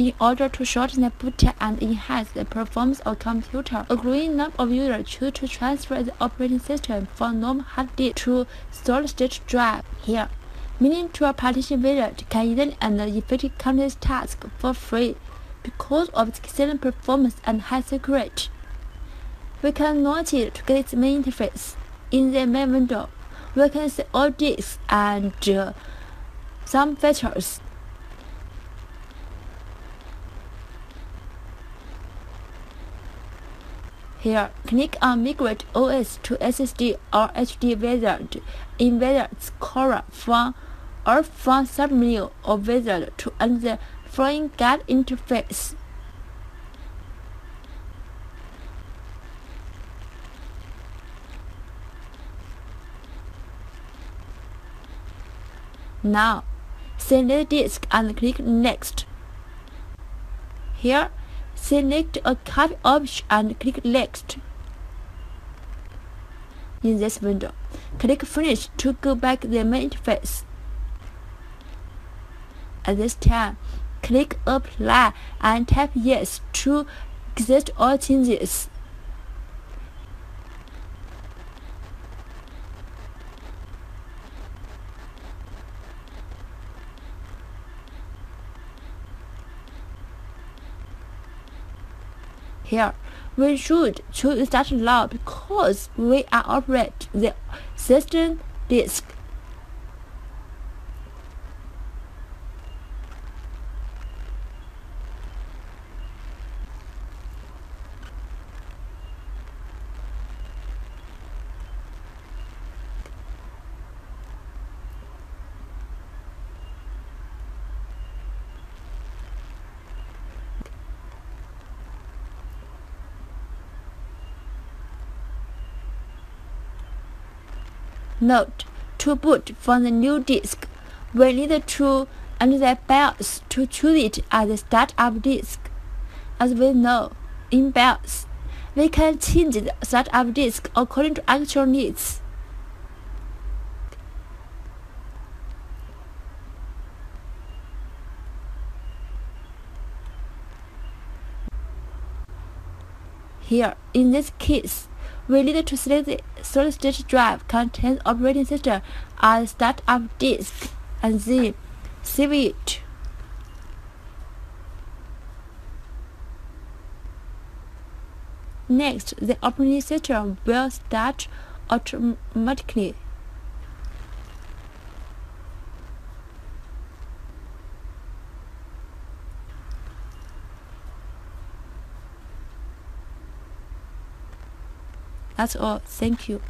in order to shorten the boot time and enhance the performance of computer. A growing number of users choose to transfer the operating system from normal hard disk to solid-state drive. Here, MiniTool Partition Wizard can easily and effectively complete tasks for free because of its excellent performance and high security. We can launch it to get its main interface. In the main window, we can see all disks and some features. Here, click on Migrate OS to SSD or HD Wizard in Wizard's column from submenu of Wizard to end the following guide interface. Now, select disk and click Next. Here, select a copy option and click Next. In this window, click Finish to go back to the main interface. At this time, click Apply and type Yes to accept all changes. Here, we should choose Start Now because we are operating the system disk. Note, to boot from the new disk, we need to enter the BIOS to choose it as the startup disk. As we know, in BIOS, we can change the startup disk according to actual needs. Here, in this case, we need to select the solid-state drive contains operating system as startup disk and then save it. Next, the operating system will start automatically. That's all. Thank you.